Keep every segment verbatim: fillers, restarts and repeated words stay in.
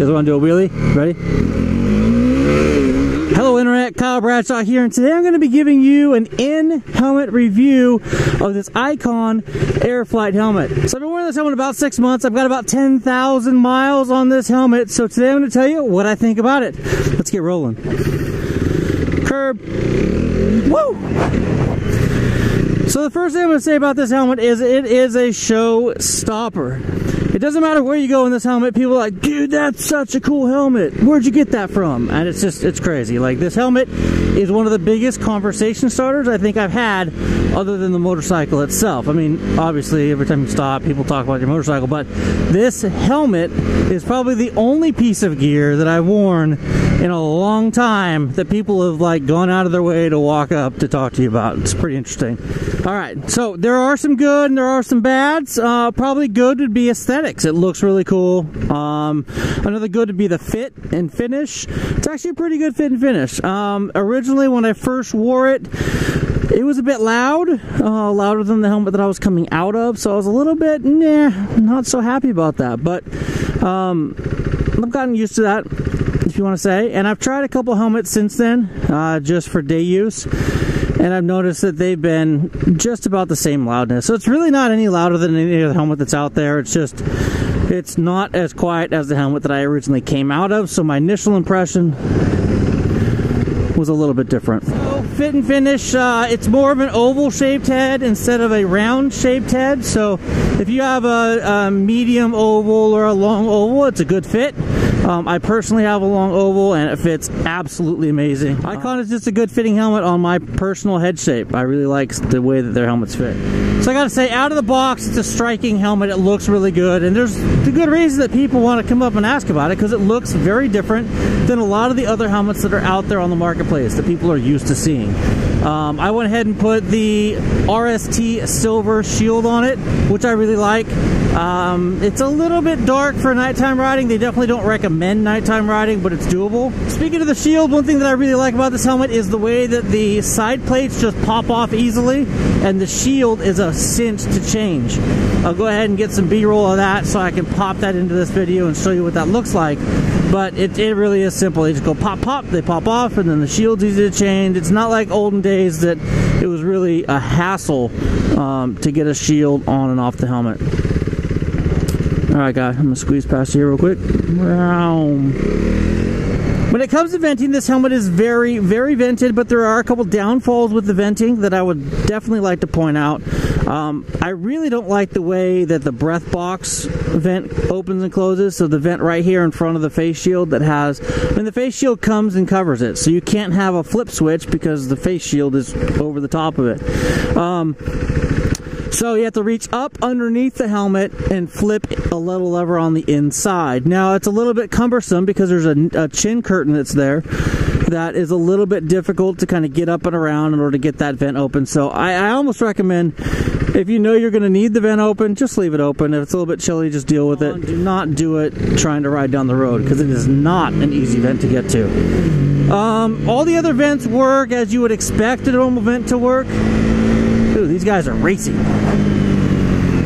You guys want to do a wheelie? Ready? Hello Internet, Kyle Bradshaw here, and today I'm going to be giving you an in-helmet review of this Icon Airflite helmet. So I've been wearing this helmet about six months. I've got about ten thousand miles on this helmet, so today I'm going to tell you what I think about it. Let's get rolling. Curb. Woo! So the first thing I'm going to say about this helmet is it is a show stopper. It doesn't matter where you go in this helmet, people are like, dude, that's such a cool helmet. Where'd you get that from? And it's just, it's crazy. Like, this helmet is one of the biggest conversation starters I think I've had other than the motorcycle itself. I mean, obviously, every time you stop, people talk about your motorcycle, but this helmet is probably the only piece of gear that I've worn in a long time that people have, like, gone out of their way to walk up to talk to you about. It's pretty interesting. All right, so there are some good and there are some bads. Uh, probably good would be aesthetics. It looks really cool. Um, another good would be the fit and finish. It's actually a pretty good fit and finish. Um, originally, when I first wore it, it was a bit loud, uh, louder than the helmet that I was coming out of. So I was a little bit, nah, not so happy about that. But um, I've gotten used to that, if you want to say. And I've tried a couple helmets since then, uh, just for day use. And I've noticed that they've been just about the same loudness. So it's really not any louder than any other helmet that's out there. It's just, it's not as quiet as the helmet that I originally came out of. So my initial impression was a little bit different. So fit and finish, uh, it's more of an oval shaped head instead of a round shaped head. So if you have a, a medium oval or a long oval, it's a good fit. Um, I personally have a long oval and it fits absolutely amazing. Icon is just a good fitting helmet on my personal head shape. I really like the way that their helmets fit. So I gotta say, out of the box, it's a striking helmet. It looks really good, and there's the good reason that people want to come up and ask about it, because it looks very different than a lot of the other helmets that are out there on the marketplace that people are used to seeing. Um, I went ahead and put the R S T Silver Shield on it, which I really like. Um, it's a little bit dark for nighttime riding. They definitely don't recommend nighttime riding, but it's doable. Speaking of the shield, one thing that I really like about this helmet is the way that the side plates just pop off easily, and the shield is a cinch to change. I'll go ahead and get some B-roll of that so I can pop that into this video and show you what that looks like. But it, it really is simple. They just go pop, pop, they pop off, and then the shield's easy to change. It's not like olden days that it was really a hassle um, to get a shield on and off the helmet. All right, guys, I'm gonna squeeze past here real quick. Wow. When it comes to venting, this helmet is very, very vented, but there are a couple downfalls with the venting that I would definitely like to point out. Um, I really don't like the way that the breath box vent opens and closes, so the vent right here in front of the face shield that has, and the face shield comes and covers it, so you can't have a flip switch because the face shield is over the top of it. Um, So you have to reach up underneath the helmet and flip a little lever on the inside. Now it's a little bit cumbersome because there's a, a chin curtain that's there that is a little bit difficult to kind of get up and around in order to get that vent open. So I, I almost recommend, if you know you're going to need the vent open, just leave it open. If it's a little bit chilly, just deal with it. Do not do it trying to ride down the road, because it is not an easy vent to get to. Um, all the other vents work as you would expect a normal vent to work. Ooh, these guys are racing.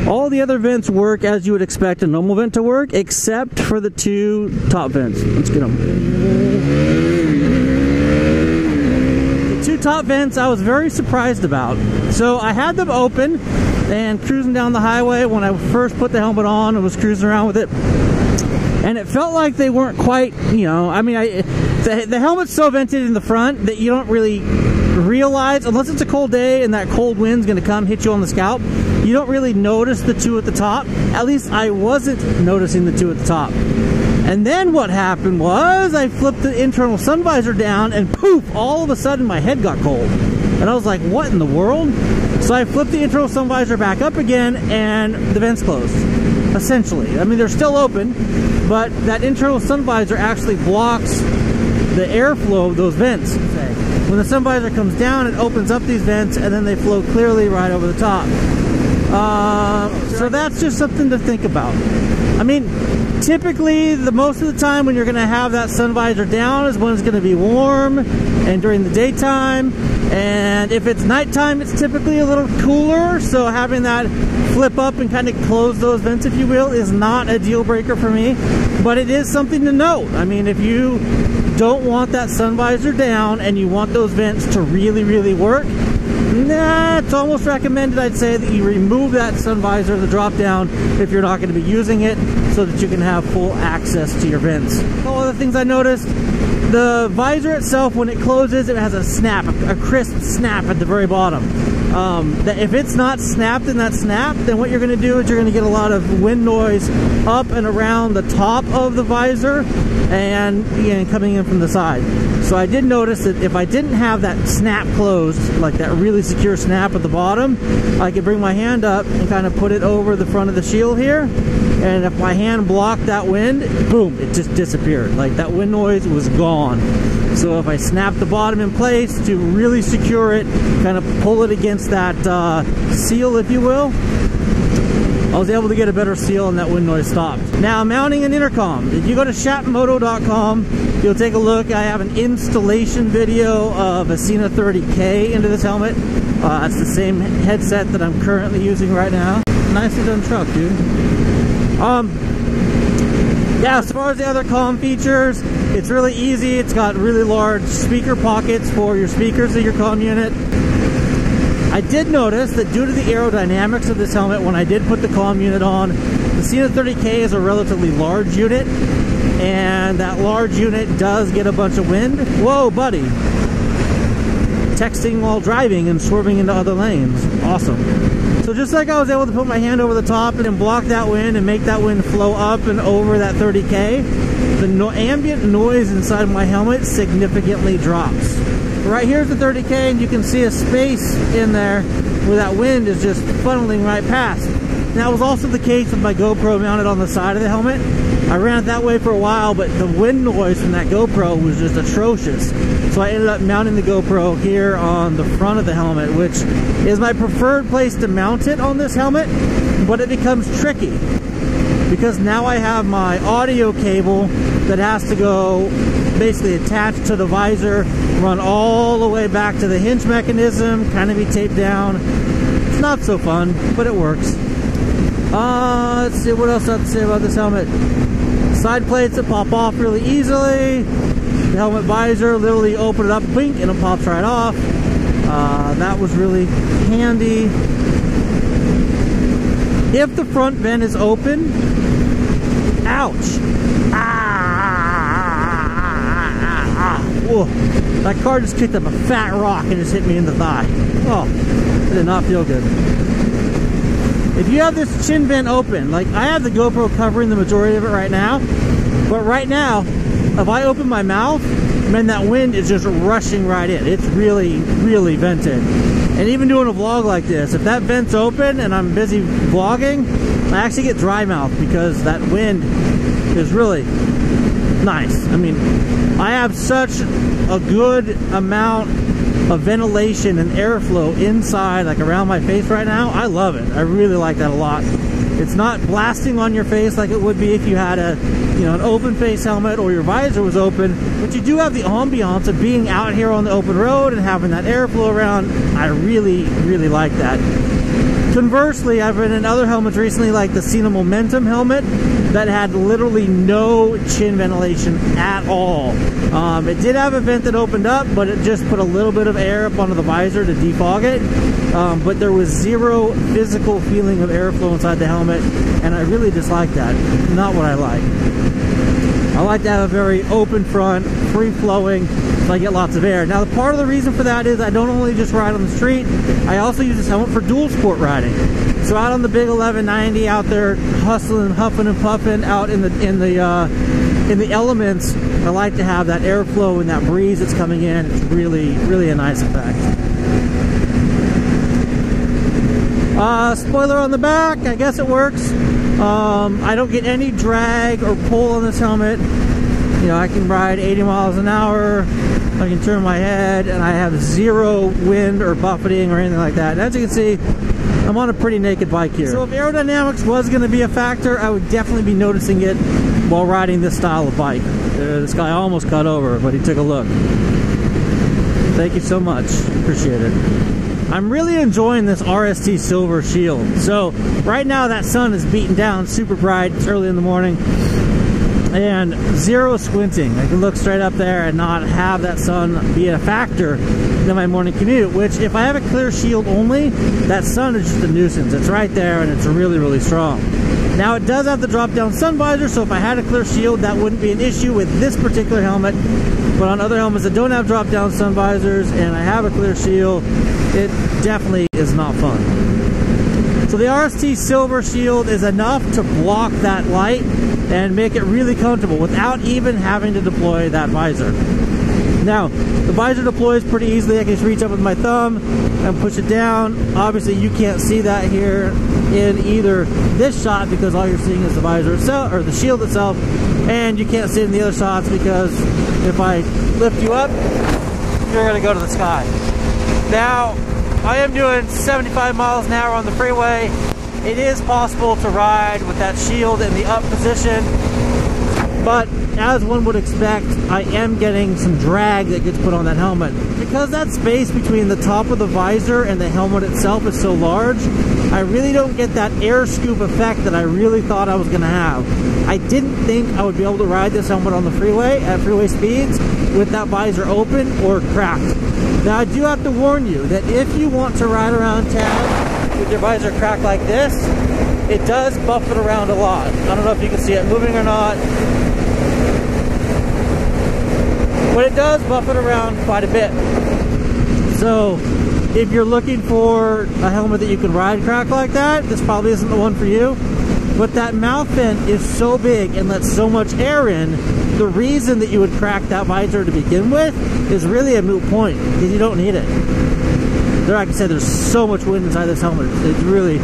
All the other vents work as you would expect a normal vent to work, except for the two top vents. Let's get them. The two top vents I was very surprised about. So I had them open and cruising down the highway when I first put the helmet on and was cruising around with it. And it felt like they weren't quite, you know, I mean, I, the, the helmet's so vented in the front that you don't really realize, unless it's a cold day and that cold wind's going to come hit you on the scalp, you don't really notice the two at the top. At least I wasn't noticing the two at the top. And then what happened was I flipped the internal sun visor down and poof, all of a sudden my head got cold. And I was like, what in the world? So I flipped the internal sun visor back up again and the vents closed, essentially. I mean, they're still open, but that internal sun visor actually blocks the airflow of those vents. When the sun visor comes down, it opens up these vents, and then they flow clearly right over the top. Uh, so that's just something to think about. I mean, Typically, the most of the time when you're going to have that sun visor down is when it's going to be warm and during the daytime. And if it's nighttime, it's typically a little cooler, so having that flip up and kind of close those vents, if you will, is not a deal breaker for me, but it is something to note. I mean, if you don't want that sun visor down and you want those vents to really, really work, nah, it's almost recommended, I'd say, that you remove that sun visor, the drop down, if you're not going to be using it, so that you can have full access to your vents. All other things I noticed, the visor itself, when it closes, it has a snap, a crisp snap at the very bottom. Um, that if it's not snapped in that snap, then what you're going to do is you're going to get a lot of wind noise up and around the top of the visor and, and coming in from the side. So I did notice that if I didn't have that snap closed, like that really secure snap at the bottom, I could bring my hand up and kind of put it over the front of the shield here. And if my hand blocked that wind, boom, it just disappeared. Like, that wind noise was gone. So if I snap the bottom in place to really secure it, kind of pull it against that uh, seal, if you will, I was able to get a better seal and that wind noise stopped. Now, mounting an intercom. If you go to shat moto dot com, you'll take a look. I have an installation video of a Sena thirty K into this helmet. Uh, it's the same headset that I'm currently using right now. Nicely done truck, dude. Um, yeah, as far as the other comm features, it's really easy. It's got really large speaker pockets for your speakers of your comm unit. I did notice that due to the aerodynamics of this helmet, when I did put the comm unit on, the Sena thirty K is a relatively large unit, and that large unit does get a bunch of wind. Whoa, buddy. Texting while driving and swerving into other lanes. Awesome. So just like I was able to put my hand over the top and block that wind and make that wind flow up and over that thirty K, the no ambient noise inside my helmet significantly drops. Right here's the thirty K, and you can see a space in there where that wind is just funneling right past. And that was also the case with my GoPro mounted on the side of the helmet. I ran it that way for a while, but the wind noise from that GoPro was just atrocious. So I ended up mounting the GoPro here on the front of the helmet, which is my preferred place to mount it on this helmet, but it becomes tricky because now I have my audio cable that has to go basically attached to the visor, run all the way back to the hinge mechanism, kind of be taped down. It's not so fun, but it works. Uh, let's see, what else I have to say about this helmet. Side plates that pop off really easily. The helmet visor, literally open it up, blink, and it pops right off. Uh, that was really handy. If the front vent is open, ouch! Ah! Whoa. That car just kicked up a fat rock and just hit me in the thigh. Oh, it did not feel good. If you have this chin vent open, like I have the GoPro covering the majority of it right now, but right now, if I open my mouth, man, that wind is just rushing right in. It's really, really vented. And even doing a vlog like this, if that vent's open and I'm busy vlogging, I actually get dry mouth because that wind is really nice. I mean, I have such a good amount of ventilation and airflow inside, like around my face right now. I love it. I really like that a lot. It's not blasting on your face like it would be if you had a, you know, an open face helmet or your visor was open, but you do have the ambiance of being out here on the open road and having that airflow around. I really, really like that. Conversely, I've been in other helmets recently, like the Sena Momentum helmet, that had literally no chin ventilation at all. Um, it did have a vent that opened up, but it just put a little bit of air up onto the visor to defog it. Um, but there was zero physical feeling of airflow inside the helmet, and I really dislike that. Not what I like. I like to have a very open front, free-flowing, so I get lots of air. Now, part of the reason for that is I don't only just ride on the street, I also use this helmet for dual sport riding. So out on the big eleven ninety, out there hustling, huffing and puffing, out in the in the uh, in the elements, I like to have that airflow and that breeze that's coming in. It's really, really a nice effect. Uh, spoiler on the back, I guess it works. Um, I don't get any drag or pull on this helmet. You know, I can ride eighty miles an hour, I can turn my head, and I have zero wind or buffeting or anything like that. And as you can see, I'm on a pretty naked bike here. So if aerodynamics was going to be a factor, I would definitely be noticing it while riding this style of bike. This guy almost cut over, but he took a look. Thank you so much. Appreciate it. I'm really enjoying this R S T Silver Shield. So right now that sun is beating down super bright. It's early in the morning. And zero squinting. I can look straight up there and not have that sun be a factor in my morning commute, which if I have a clear shield only, that sun is just a nuisance. It's right there and it's really, really strong. Now it does have the drop down sun visor, so if I had a clear shield, that wouldn't be an issue with this particular helmet. But on other helmets that don't have drop down sun visors and I have a clear shield, it definitely is not fun. So the R S T Silver Shield is enough to block that light and make it really comfortable without even having to deploy that visor. Now, the visor deploys pretty easily. I can just reach up with my thumb and push it down. Obviously, you can't see that here in either this shot because all you're seeing is the visor itself, or the shield itself, and you can't see it in the other shots because if I lift you up, you're gonna go to the sky. Now, I am doing seventy-five miles an hour on the freeway. It is possible to ride with that shield in the up position, but as one would expect, I am getting some drag that gets put on that helmet. Because that space between the top of the visor and the helmet itself is so large, I really don't get that air scoop effect that I really thought I was gonna have. I didn't think I would be able to ride this helmet on the freeway at freeway speeds with that visor open or cracked. Now I do have to warn you that if you want to ride around town with your visor cracked like this, it does buff it around a lot. I don't know if you can see it moving or not, but it does buff it around quite a bit. So if you're looking for a helmet that you can ride cracked like that, this probably isn't the one for you. But that mouth vent is so big and lets so much air in, the reason that you would crack that visor to begin with is really a moot point, because you don't need it. There, like I said, there's so much wind inside this helmet. It's really,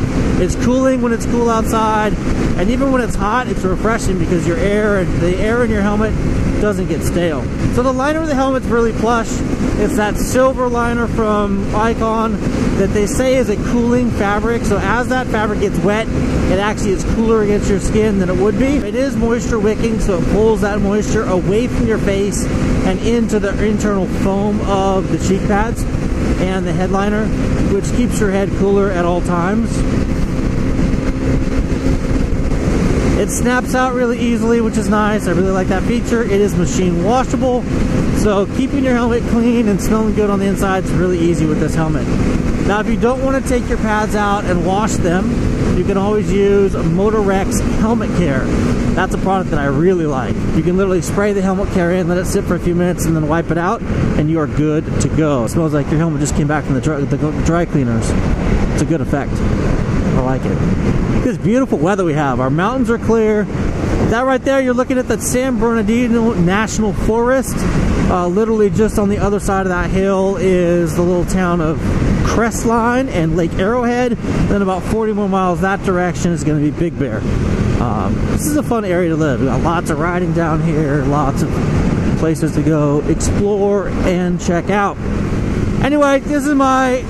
it's cooling when it's cool outside, and even when it's hot, it's refreshing because your air, the air in your helmet doesn't get stale. So the liner of the helmet's really plush. It's that silver liner from Icon that they say is a cooling fabric. So as that fabric gets wet, it actually is cooler against your skin than it would be. It is moisture wicking, so it pulls that moisture away from your face and into the internal foam of the cheek pads and the headliner, which keeps your head cooler at all times. It snaps out really easily, which is nice. I really like that feature. It is machine washable, so keeping your helmet clean and smelling good on the inside is really easy with this helmet. Now, if you don't want to take your pads out and wash them, you can always use Motorex Helmet Care. That's a product that I really like. You can literally spray the helmet care in, let it sit for a few minutes, and then wipe it out, and you are good to go. It smells like your helmet just came back from the dry, the dry cleaners. It's a good effect. I like it. This beautiful weather we have. Our mountains are clear. That right there, you're looking at the San Bernardino National Forest. Uh, literally just on the other side of that hill is the little town of Crestline and Lake Arrowhead. Then about forty more miles that direction is going to be Big Bear. Um, this is a fun area to live. We've got lots of riding down here, lots of places to go explore and check out. Anyway, this is my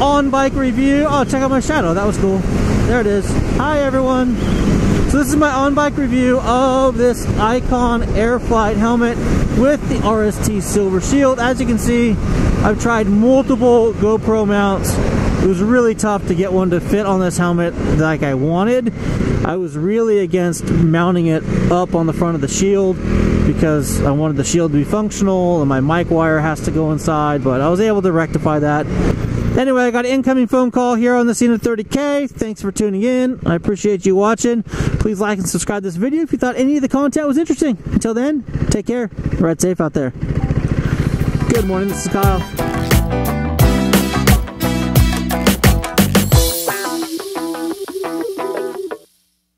on bike review. Oh, check out my shadow. That was cool. There it is. Hi everyone. So this is my on bike review of this Icon Airflite helmet with the R S T Silver Shield. As you can see, I've tried multiple GoPro mounts. It was really tough to get one to fit on this helmet like I wanted. I was really against mounting it up on the front of the shield because I wanted the shield to be functional and my mic wire has to go inside, but I was able to rectify that. Anyway, I got an incoming phone call here on the Sena thirty K. Thanks for tuning in. I appreciate you watching. Please like and subscribe to this video if you thought any of the content was interesting. Until then, take care. Ride safe out there. Good morning, this is Kyle.